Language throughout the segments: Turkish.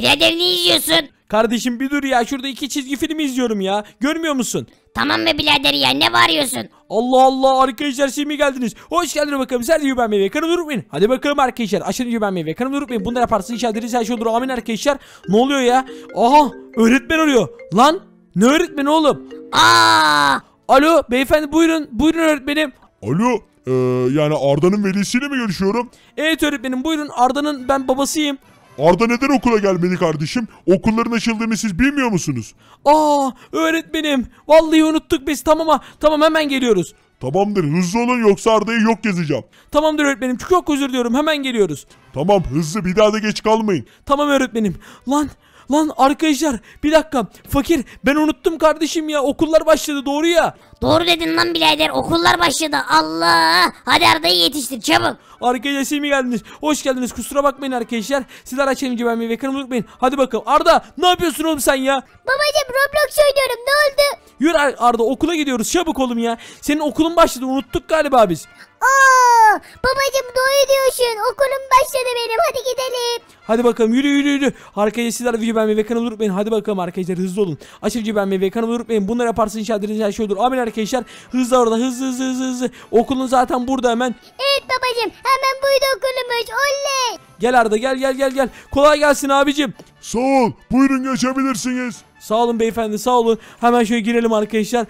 Birader ne izliyorsun? Kardeşim bir dur ya, şurada iki çizgi film izliyorum ya. Görmüyor musun? Tamam be birader ya, ne bağırıyorsun? Allah Allah, arkadaşlar şimdi mi geldiniz? Hoş geldiniz bakalım. Sen de güvenmeyi ve kanımı unutmayın. Hadi bakalım arkadaşlar, aşırı güvenmeyi ve kanımı unutmayın. Bunları yaparsın inşallah deriz, her şey olur. Amin arkadaşlar. Ne oluyor ya? Aha, öğretmen arıyor. Lan ne öğretmeni oğlum? Aa! Alo beyefendi, buyurun. Buyurun öğretmenim. Alo. Yani Arda'nın velisiyle mi görüşüyorum? Evet öğretmenim, buyurun. Arda'nın ben babasıyım. Arda neden okula gelmedi kardeşim? Okulların açıldığını siz bilmiyor musunuz? Aa öğretmenim, vallahi unuttuk biz. Tamam hemen geliyoruz. Tamamdır, hızlı olun yoksa Arda'yı yok gezeceğim. Tamamdır öğretmenim, çok özür diliyorum, hemen geliyoruz. Tamam hızlı, bir daha da geç kalmayın. Tamam öğretmenim. Lan arkadaşlar bir dakika, fakir ben unuttum kardeşim ya, okullar başladı doğru ya. Doğru dedin lan birader, okullar başladı. Allah, hadi Arda'yı yetiştir çabuk. Arkadaşlar siz mi geldiniz? Hoş geldiniz, kusura bakmayın arkadaşlar. Siz araçlayınca ben ve kanımı unutmayın. Hadi bakalım Arda, ne yapıyorsun oğlum sen ya? Babacım Roblox oynuyorum, ne oldu? Yürü Arda, okula gidiyoruz çabuk oğlum ya. Senin okulun başladı, unuttuk galiba biz. Ooo babacım doğru diyorsun, okulum başladı benim, hadi gidelim. Hadi bakalım yürü. Arkadaşlar sizler video beğenmeyi ve kanalı unutmayın. Hadi bakalım arkadaşlar hızlı olun. Açıcı beğenmeyi ve kanalı unutmayın. Bunları yaparsın inşallah her şey olur. Amin arkadaşlar, hızlı orada hızlı. Okulun zaten burada hemen. Evet babacım, hemen buydu okulumuz. Oley. Gel Arda, gel. Kolay gelsin abicim. Sağ ol. Buyurun geçebilirsiniz. Sağ olun beyefendi, sağ olun. Hemen şöyle girelim arkadaşlar.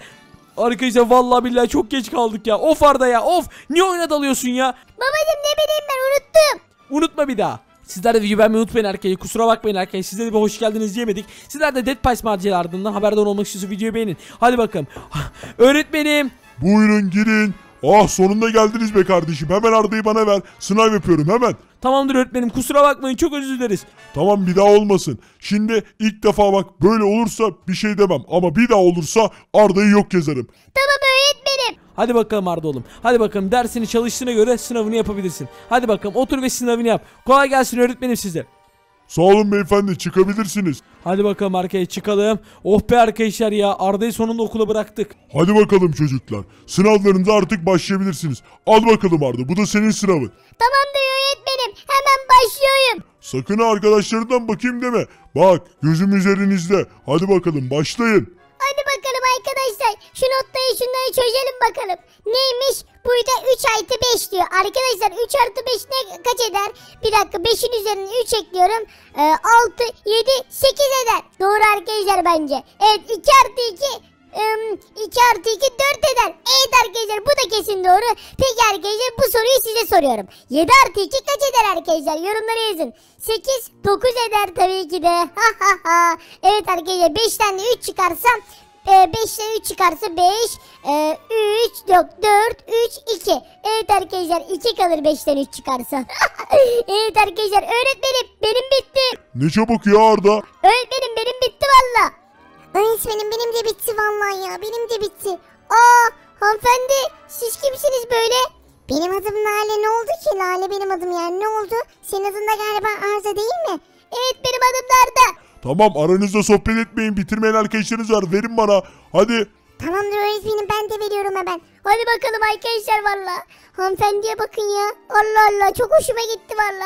Arkadaşlar vallahi billahi çok geç kaldık ya. Of Arda ya, of. Niye oyuna dalıyorsun ya? Babacım ne bileyim ben, unuttum. Unutma bir daha. Sizler de videoyu beğenmeyi unutmayın arkadaşlar. Kusura bakmayın arkadaşlar. Sizlere de bir hoş geldiniz diyemedik. Sizler de DeadPies macerasından haberdar olmak istiyorsanız videoyu beğenin. Hadi bakalım. Öğretmenim. Buyurun girin. Ah sonunda geldiniz be kardeşim. Hemen Arda'yı bana ver. Sınav yapıyorum hemen. Tamamdır öğretmenim, kusura bakmayın, çok özür dileriz. Tamam, bir daha olmasın. Şimdi ilk defa bak, böyle olursa bir şey demem. Ama bir daha olursa Arda'yı yok gezerim. Tamam öğretmenim. Hadi bakalım Arda oğlum. Hadi bakalım, dersini çalıştığına göre sınavını yapabilirsin. Hadi bakalım otur ve sınavını yap. Kolay gelsin öğretmenim size. Sağ olun beyefendi, çıkabilirsiniz. Hadi bakalım arkaya çıkalım. Oh be arkadaşlar ya, Arda'yı sonunda okula bıraktık. Hadi bakalım çocuklar, sınavlarınıza artık başlayabilirsiniz. Al bakalım Arda, bu da senin sınavın. Tamamdır öğretmenim, hemen başlıyorum. Sakın arkadaşlarından bakayım deme. Bak gözüm üzerinizde. Hadi bakalım başlayın. Hadi bakalım arkadaşlar, şu notları şunları çözelim bakalım. Neymiş? Burada 3 artı 5 diyor. Arkadaşlar 3 artı 5 ne kaç eder? Bir dakika, 5'in üzerine 3 ekliyorum. 6, 7, 8 eder. Doğru arkadaşlar bence. Evet 2 artı 2 4 eder. Evet arkadaşlar, bu da kesin doğru. Peki arkadaşlar bu soruyu size soruyorum. 7 artı 2 kaç eder arkadaşlar? Yorumlara yazın. 8, 9 eder tabii ki de. Evet arkadaşlar 5'ten de 3 çıkarsam. 5'ten 3 çıkarsa 5, 3, yok 4, 3, 2. Evet arkadaşlar 2 kalır 5'ten 3 çıkarsa. Evet arkadaşlar öğretmenim benim bitti. Ne çabuk ya Arda. Öğretmenim benim bitti valla. Öğretmenim benim de bitti vallahi ya, benim de bitti. Aa hanımefendi siz kimsiniz böyle? Benim adım Lale, ne oldu ki? Lale benim adım yani, ne oldu? Senin adın da galiba Arda değil mi? Evet benim adım da Arda. Tamam, aranızda sohbet etmeyin, bitirmeyen arkadaşlarınız var, verin bana hadi. Tamamdır öğretmenim, ben de veriyorum hemen. Hadi bakalım arkadaşlar valla. Hanımefendiye bakın ya. Allah Allah, çok hoşuma gitti valla.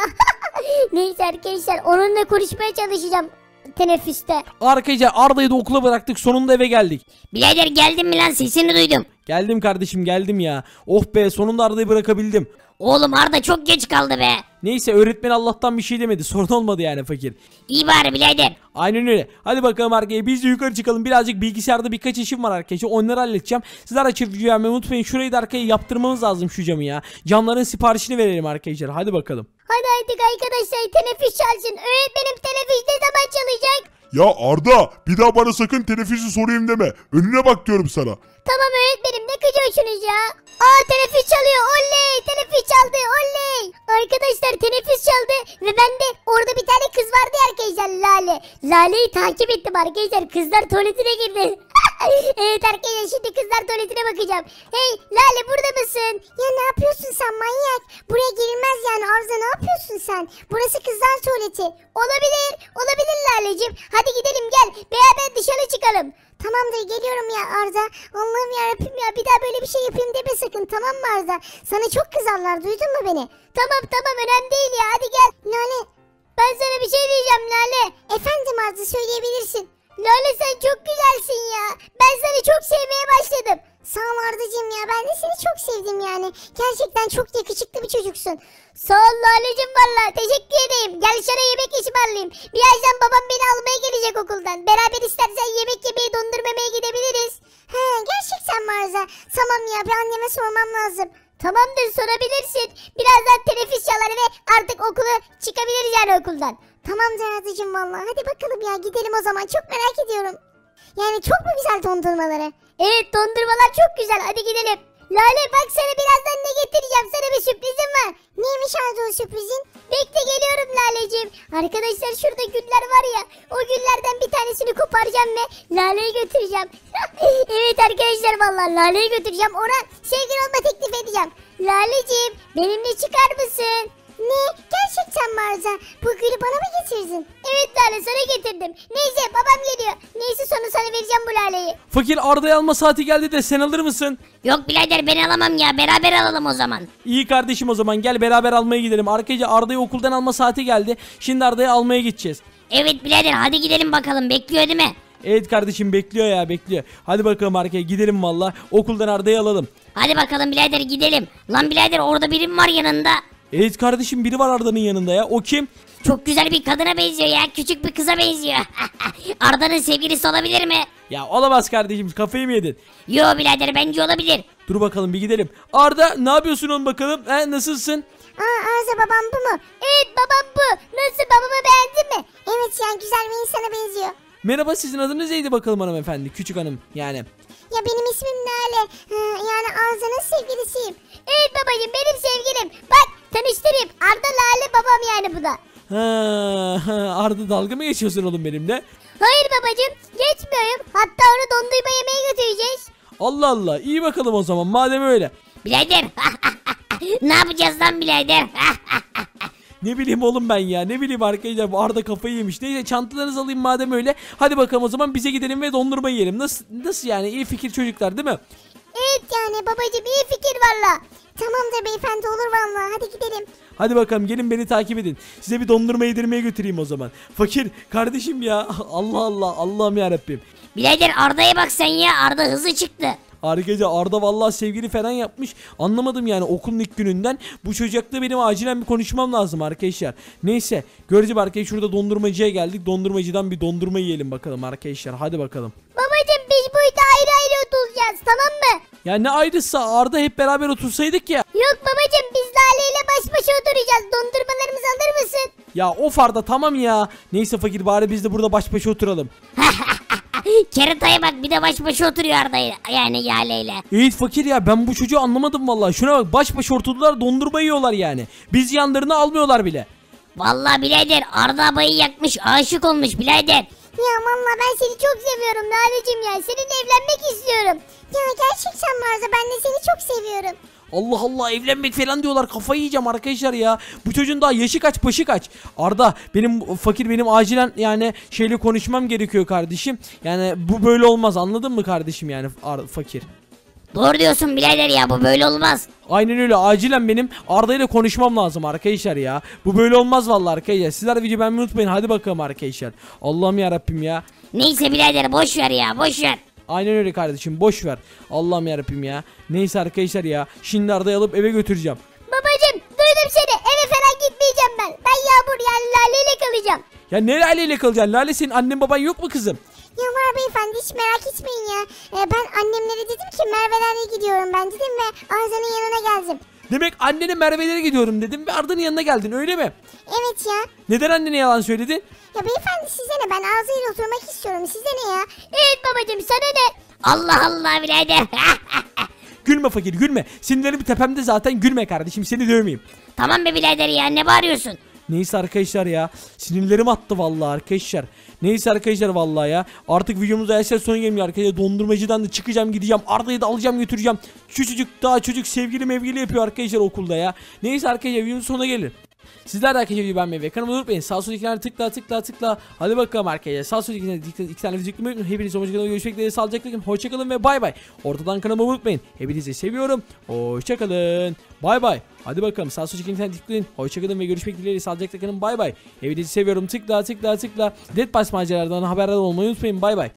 Neyse arkadaşlar onunla konuşmaya çalışacağım teneffüste. Arkadaşlar Arda'yı da okula bıraktık, sonunda eve geldik. Birader geldin mi lan, sesini duydum. Geldim kardeşim, geldim ya. Oh be, sonunda Arda'yı bırakabildim. Oğlum Arda çok geç kaldı be. Neyse öğretmen Allah'tan bir şey demedi. Sorun olmadı yani fakir. İyi bari birader. Aynen öyle. Hadi bakalım arkadaşlar, biz de yukarı çıkalım. Birazcık bilgisayarda birkaç işim var arkadaşlar. Onları halledeceğim. Sizler açıp videoyu beğenmeyi unutmayın. Şurayı da arkaya yaptırmamız lazım, şu camı ya. Camların siparişini verelim arkadaşlar. Hadi bakalım. Hadi artık arkadaşlar teneffüs çalsın. Öğretmenim teneffüs ne zaman çalacak? Ya Arda bir daha bana sakın teneffüsü sorayım deme. Önüne bak diyorum sana. Tamam öğretmenim, ne kıcıyorsunuz ya? Aa teneffüs çalıyor, oley teneffüs çaldı, oley. Arkadaşlar teneffüs çaldı ve ben de orada bir tane kız vardı ya arkadaşlar, Lale. Lale'yi takip ettim arkadaşlar, kızlar tuvaletine girdi. Evet arkadaşlar şimdi kızlar tuvaletine bakacağım. Hey Lale burada mısın? Ya ne yapıyorsun sen manyak? Buraya girilmez yani Arda, ne yapıyorsun sen? Burası kızlar tuvaleti. Olabilir, olabilir Lale'cim. Hadi gidelim, gel beraber dışarı çıkalım. Tamamdır geliyorum ya Arda. Allah'ım yarabbim ya, bir daha böyle bir şey yapayım deme sakın, tamam mı Arda? Sana çok kızarlar, duydun mu beni? Tamam önemli değil ya, hadi gel. Lale Ben sana bir şey diyeceğim Lale. Efendim Arzu, söyleyebilirsin. Lale sen çok güzelsin ya. Ben seni çok sevmeye başladım. Sağ ol Arzucığım ya, ben de seni çok sevdim yani. Gerçekten çok yakışıklı bir çocuksun. Sağ ol Lale'cim valla, teşekkür ederim. Gel şöyle yemek ısmarlayayım. Birazdan babam beni almaya gelecek okuldan. Beraber istersen yemek yemeye, dondurmamaya gidebiliriz. He gerçekten mi Arzu? Tamam ya, bir anneme sormam lazım. Tamamdır, sorabilirsin. Birazdan teneffüs çalar ve artık okula çıkabiliriz yani okuldan. Tamam Arzucığım valla, hadi bakalım ya gidelim o zaman, çok merak ediyorum. Yani çok mu güzel dondurmaları? Evet dondurmalar çok güzel, hadi gidelim. Lale bak sana birazdan ne getireceğim, sana bir sürprizim var. Neymiş Arzu o sürprizin? Bekle geliyorum Laleciğim. Arkadaşlar şurada güller var ya, o güllerden bir tanesini koparacağım ve Lale'ye götüreceğim. Evet arkadaşlar vallahi Lale'ye götüreceğim, ona sevgili olma teklif edeceğim. Laleciğim benimle çıkar mısın? Ne? Gerçekten mi Arzu? Bu gülü bana mı getirdin? Evet Lale sana getirdim. Neyse babam geliyor. Neyse sonra sana vereceğim bu Lale'yi. Fakir Arda'yı alma saati geldi de sen alır mısın? Yok birader ben alamam ya, beraber alalım o zaman. İyi kardeşim o zaman gel beraber almaya gidelim. Arkadaşlar Arda'yı okuldan alma saati geldi. Şimdi Arda'yı almaya gideceğiz. Evet birader hadi gidelim bakalım, bekliyor değil mi? Evet kardeşim bekliyor ya, bekliyor. Hadi bakalım arkaya gidelim valla. Okuldan Arda'yı alalım. Hadi bakalım birader gidelim. Lan birader orada birim var yanında. Evet kardeşim biri var Arda'nın yanında ya, o kim? Çok güzel bir kadına benziyor ya, küçük bir kıza benziyor. Arda'nın sevgilisi olabilir mi? Ya olamaz kardeşim, kafayı mı yedin? Yo birader bence olabilir. Dur bakalım bir gidelim. Arda ne yapıyorsun oğlum bakalım, nasılsın? Arzu babam bu mu? Evet babam bu. Nasıl, babamı beğendin mi? Evet yani güzel bir insana benziyor. Merhaba, sizin adınız neydi bakalım hanımefendi, küçük hanım yani? Ya benim ismim Lale, yani Arzu'nun sevgilisiyim. Evet babacığım benim sevgilim. Bak tanıştırayım, Arda Lale babam yani bu da. Arda dalga mı geçiyorsun oğlum benimle? Hayır babacığım geçmiyorum. Hatta onu dondurma yemeğe götüreceğiz. Allah Allah, iyi bakalım o zaman madem öyle. Birader ne yapacağız lan birader? Ne bileyim oğlum ben ya, ne bileyim arkadaşlar, bu Arda kafayı yemiş. Neyse çantalarınızı alayım madem öyle. Hadi bakalım o zaman bize gidelim ve dondurma yiyelim. Nasıl yani, iyi fikir çocuklar değil mi? Evet yani babacığım iyi fikir valla. Tamam da beyefendi, olur vallahi hadi gidelim. Hadi bakalım gelin beni takip edin. Size bir dondurma yedirmeye götüreyim o zaman. Fakir kardeşim ya, Allah Allah, Allah'ım yarabbim. Birader Arda'ya bak sen ya, Arda hızlı çıktı. Arkadaşlar Arda vallahi sevgili falan yapmış. Anlamadım yani, okulun ilk gününden. Bu çocukla benim acilen bir konuşmam lazım arkadaşlar. Neyse göreceğim arkadaşlar, şurada dondurmacıya geldik. Dondurmacıdan bir dondurma yiyelim bakalım arkadaşlar, hadi bakalım. Babacım biz burada ayrı ayrı oturacağız tamam mı? Ya ne ayrısa, Arda hep beraber otursaydık ya. Yok babacım biz Lale ile baş başa oturacağız. Dondurmalarımızı alır mısın? Ya of Arda tamam ya. Neyse fakir bari biz de burada baş başa oturalım. Kerataya bak bir de baş başa oturuyor Arda yani Lale ile. Evet fakir ya, ben bu çocuğu anlamadım vallahi. Şuna bak, baş başa oturdular, dondurma yiyorlar yani. Biz yanlarına almıyorlar bile. Vallahi birader Arda abayı yakmış, aşık olmuş birader. Ya valla ben seni çok seviyorum Laleciğim ya, seninle evlenmek istiyorum. Ya gerçekten Arda ben de seni çok seviyorum. Allah Allah, evlenmek falan diyorlar, kafayı yiyeceğim arkadaşlar ya. Bu çocuğun daha yaşı kaç başı kaç. Arda benim fakir benim acilen yani şeyle konuşmam gerekiyor kardeşim. Yani bu böyle olmaz, anladın mı kardeşim yani fakir. Doğru diyorsun birader ya, bu böyle olmaz. Aynen öyle, acilen benim Arda ile konuşmam lazım arkadaşlar ya. Bu böyle olmaz vallahi arkadaşlar. Sizler videoyu beğenmeyi unutmayın, hadi bakalım arkadaşlar. Allah'ım yarabbim ya. Neyse birader boş ver ya, boş ver. Aynen öyle kardeşim boş ver. Allah'ım yarabbim ya. Neyse arkadaşlar ya, şimdi Arda'yı alıp eve götüreceğim. Babacım duydum seni, eve falan gitmeyeceğim ben. Ben Yağmur yani Lale ile kalacağım. Ya ne Lale ile kalacaksın? Lale senin annen baban yok mu kızım? Ya var beyefendi, hiç merak etmeyin ya. Ben annemlere dedim ki Merve'lere gidiyorum ben dedim ve Arda'nın yanına geldim. Demek annene Merve'lere gidiyorum dedim ve Arda'nın yanına geldin öyle mi? Evet ya. Neden annene yalan söyledin? Ya beyefendi size ne, ben Arda'yla oturmak istiyorum, size ne ya? Evet babacığım sana ne? Allah Allah birader. Gülme fakir gülme. Sinirlerim tepemde zaten, gülme kardeşim, seni dövmeyeyim. Tamam be birader ya, ne bağırıyorsun? Neyse arkadaşlar ya, sinirlerim attı vallahi arkadaşlar. Neyse arkadaşlar vallahi ya, artık videomuzda arkadaşlar sona gelmiyor arkadaşlar. Dondurmacıdan da çıkacağım, gideceğim Arda'yı da alacağım, götüreceğim. Çocuk daha çocuk sevgili mevgili yapıyor arkadaşlar okulda ya. Neyse arkadaşlar videomuz sona gelir. Sizler de arkadaşlar videoyu beğenmeyi ve kanalıma unutmayın. Sağ sol ikilerine tıkla. Hadi bakalım arkadaşlar. Sağ sol ikilerine iki tane video yüklemeyi unutmayın. Hepiniz hoşçakalın. Görüşmek üzere. Sağlıcakla kalın. Hoşçakalın ve bay bay. Ortadan kanalıma unutmayın. Hepinizi seviyorum. Hoşçakalın. Bay bay. Hadi bakalım. Sağ sol ikilerine tıklayın. Hoşçakalın ve görüşmek dileğiyle. Sağlıcakla kalın. Bay bay. Hepinizi seviyorum. Tıkla. DeadPies maceralardan haberdar olmayı unutmayın. Bay bay.